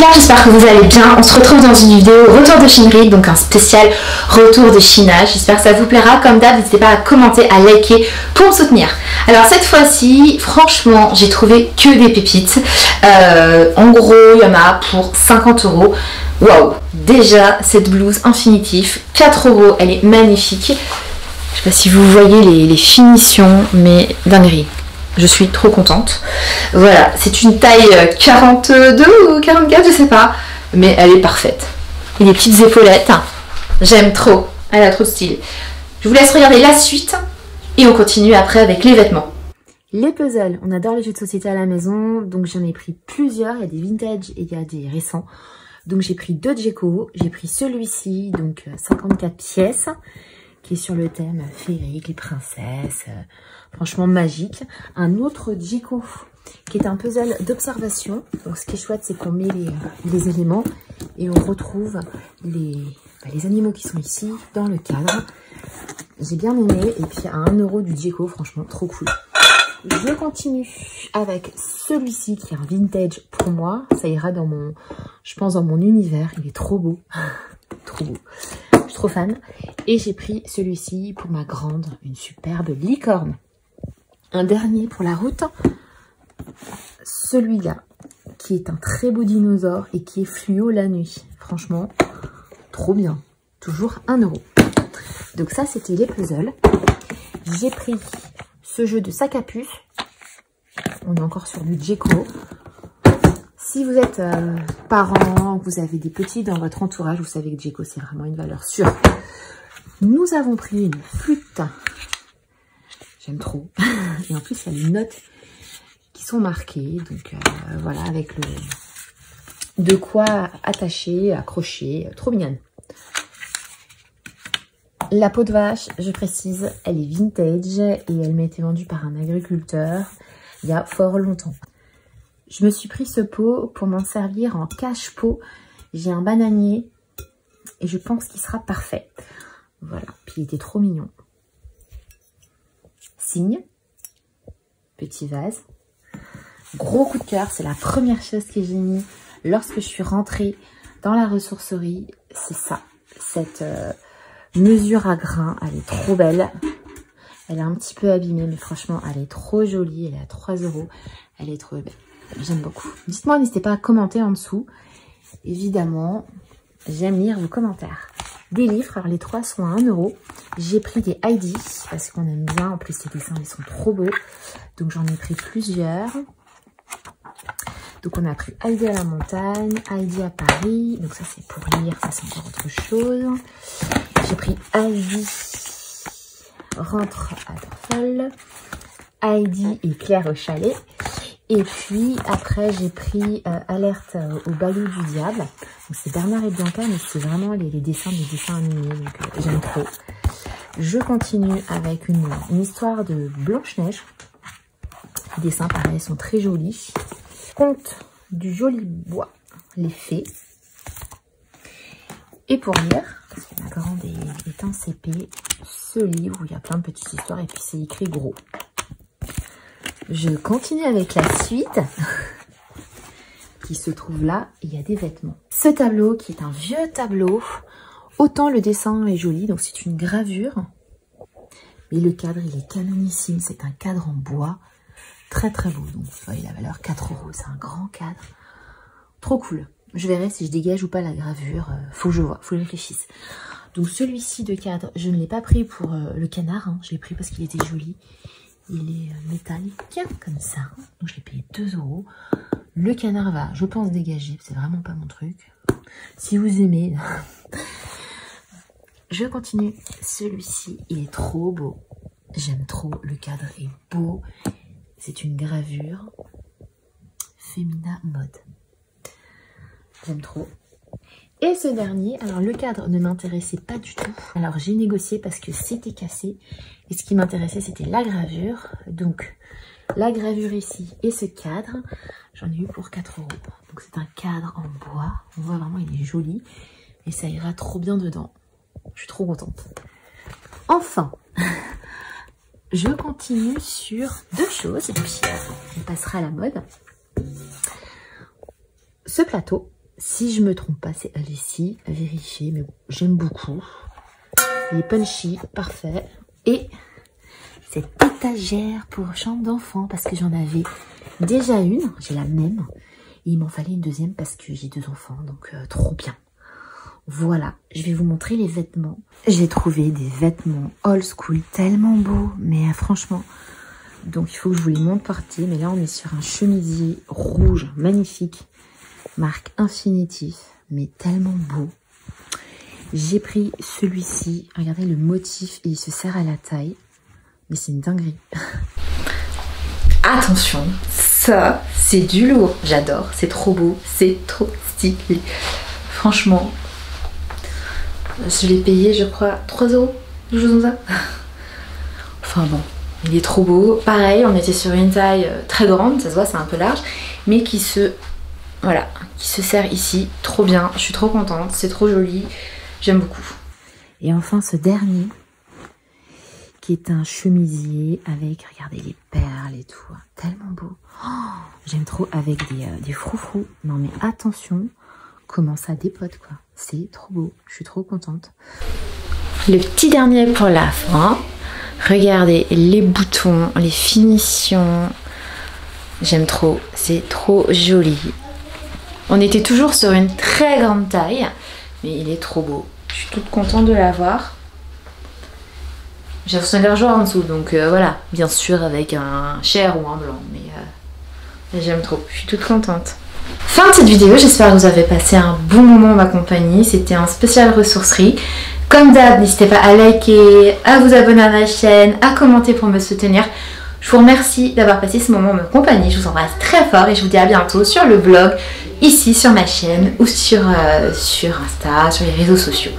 les gars, j'espère que vous allez bien. On se retrouve dans une vidéo retour de chinerie, donc un spécial retour de chinage. J'espère que ça vous plaira. Comme d'hab, n'hésitez pas à commenter, à liker pour me soutenir. Alors cette fois-ci, franchement, j'ai trouvé que des pépites. En gros, il y en a pour 50 €. Waouh! Déjà, cette blouse infinitif, 4 €, elle est magnifique. Je sais pas si vous voyez les finitions, mais dinguerie. Je suis trop contente. Voilà, c'est une taille 42 ou 44, je sais pas. Mais elle est parfaite. Et les petites épaulettes, j'aime trop. Elle a trop de style. Je vous laisse regarder la suite et on continue après avec les vêtements. Les puzzles, on adore les jeux de société à la maison. Donc j'en ai pris plusieurs, il y a des vintage et il y a des récents. Donc j'ai pris deux Djeco, j'ai pris celui-ci, donc 54 pièces. Qui est sur le thème féerique, les princesses, franchement magique. Un autre Djeco qui est un puzzle d'observation. Donc ce qui est chouette, c'est qu'on met les éléments et on retrouve les animaux qui sont ici dans le cadre. J'ai bien aimé, et puis à 1 € du Djeco, franchement trop cool. Je continue avec celui-ci qui est un vintage pour moi. Ça ira dans mon, je pense, dans mon univers. Il est trop beau, trop beau. Je suis trop fan. Et j'ai pris celui-ci pour ma grande, une superbe licorne. Un dernier pour la route. Celui-là, qui est un très beau dinosaure et qui est fluo la nuit. Franchement, trop bien. Toujours 1 €. Donc ça, c'était les puzzles. J'ai pris ce jeu de sac à puce. On est encore sur du Djeco. Si vous êtes parents, que vous avez des petits dans votre entourage, vous savez que Djeco, c'est vraiment une valeur sûre. Nous avons pris une flûte. J'aime trop. Et en plus, il y a des notes qui sont marquées. Donc voilà, avec le de quoi attacher, accrocher. Trop mignonne. La peau de vache, je précise, elle est vintage et elle m'a été vendue par un agriculteur il y a fort longtemps. Je me suis pris ce pot pour m'en servir en cache-pot. J'ai un bananier et je pense qu'il sera parfait. Voilà, puis il était trop mignon. Cygne, petit vase. Gros coup de cœur, c'est la première chose que j'ai mis lorsque je suis rentrée dans la ressourcerie. C'est ça, cette mesure à grains, elle est trop belle. Elle est un petit peu abîmée, mais franchement, elle est trop jolie. Elle est à 3 €, elle est trop belle. J'aime beaucoup. Dites-moi, n'hésitez pas à commenter en dessous. Évidemment, j'aime lire vos commentaires. Des livres, alors les 3 sont à 1 €. J'ai pris des Heidi, parce qu'on aime bien. En plus, ces dessins, ils sont trop beaux. Donc, j'en ai pris plusieurs. Donc, on a pris Heidi à la montagne, Heidi à Paris. Donc, ça, c'est pour lire. Ça, c'est encore autre chose. J'ai pris Heidi rentre à Dorfol. Heidi et Claire au chalet. Et puis, après, j'ai pris Alerte au ballot du diable. C'est Bernard et Bianca, mais c'est vraiment les dessins des dessins animés. Donc, j'aime trop. Je continue avec une histoire de Blanche-Neige. Les dessins, pareil, sont très jolis. Conte du joli bois, les fées. Et pour lire, parce que ma grande est en CP, ce livre où il y a plein de petites histoires et puis c'est écrit gros. Je continue avec la suite qui se trouve là. Il y a des vêtements. Ce tableau qui est un vieux tableau. Autant le dessin est joli, donc c'est une gravure. Mais le cadre, il est canonissime. C'est un cadre en bois. Très très beau. Donc vous voyez la valeur 4 €. C'est un grand cadre. Trop cool. Je verrai si je dégage ou pas la gravure. Faut que je vois, faut que je réfléchisse. Donc celui-ci de cadre, je ne l'ai pas pris pour le canard. Hein. Je l'ai pris parce qu'il était joli. Il est métallique, comme ça. Donc, je l'ai payé 2 €. Le canard va, je pense, dégager. C'est vraiment pas mon truc. Si vous aimez. Je continue. Celui-ci, il est trop beau. J'aime trop. Le cadre est beau. C'est une gravure. Fémina mode. J'aime trop. Et ce dernier, alors le cadre ne m'intéressait pas du tout. Alors j'ai négocié parce que c'était cassé. Et ce qui m'intéressait, c'était la gravure. Donc la gravure ici et ce cadre, j'en ai eu pour 4 €. Donc c'est un cadre en bois. On voit vraiment, il est joli. Et ça ira trop bien dedans. Je suis trop contente. Enfin, je continue sur 2 choses. Et puis on passera à la mode. Ce plateau. Si je me trompe pas, c'est Alessi. À vérifier, mais bon, j'aime beaucoup. Il est punchy, parfait. Et cette étagère pour chambre d'enfant, parce que j'en avais déjà une. J'ai la même. Et il m'en fallait une deuxième parce que j'ai deux enfants, donc trop bien. Voilà, je vais vous montrer les vêtements. J'ai trouvé des vêtements old school tellement beaux, mais franchement... Donc il faut que je vous les montre par thé, mais là on est sur un chemisier rouge magnifique, marque Infinity, mais tellement beau. J'ai pris celui-ci, regardez le motif et il se serre à la taille, mais c'est une dinguerie. Attention, ça c'est du lourd, j'adore, c'est trop beau, c'est trop stylé. Franchement, je l'ai payé je crois 3 €, quelque chose comme ça. Enfin bon. Il est trop beau. Pareil, on était sur une taille très grande, ça se voit, c'est un peu large, mais qui se... Voilà, qui se serre ici. Trop bien, je suis trop contente, c'est trop joli. J'aime beaucoup. Et enfin ce dernier, qui est un chemisier avec, regardez, les perles et tout. Tellement beau. Oh, j'aime trop avec des froufrous. Non mais attention, comment ça dépote quoi. C'est trop beau, je suis trop contente. Le petit dernier pour la fin. Regardez les boutons, les finitions. J'aime trop, c'est trop joli. On était toujours sur une très grande taille, mais il est trop beau. Je suis toute contente de l'avoir. J'ai reçu un largeur en dessous, donc voilà. Bien sûr avec un chair ou un blanc, mais j'aime trop. Je suis toute contente. Fin de cette vidéo, j'espère que vous avez passé un bon moment en ma compagnie. C'était un spécial ressourcerie. Comme d'hab, n'hésitez pas à liker, à vous abonner à ma chaîne, à commenter pour me soutenir. Je vous remercie d'avoir passé ce moment en ma compagnie. Je vous embrasse très fort et je vous dis à bientôt sur le blog, ici sur ma chaîne ou sur Insta, sur les réseaux sociaux.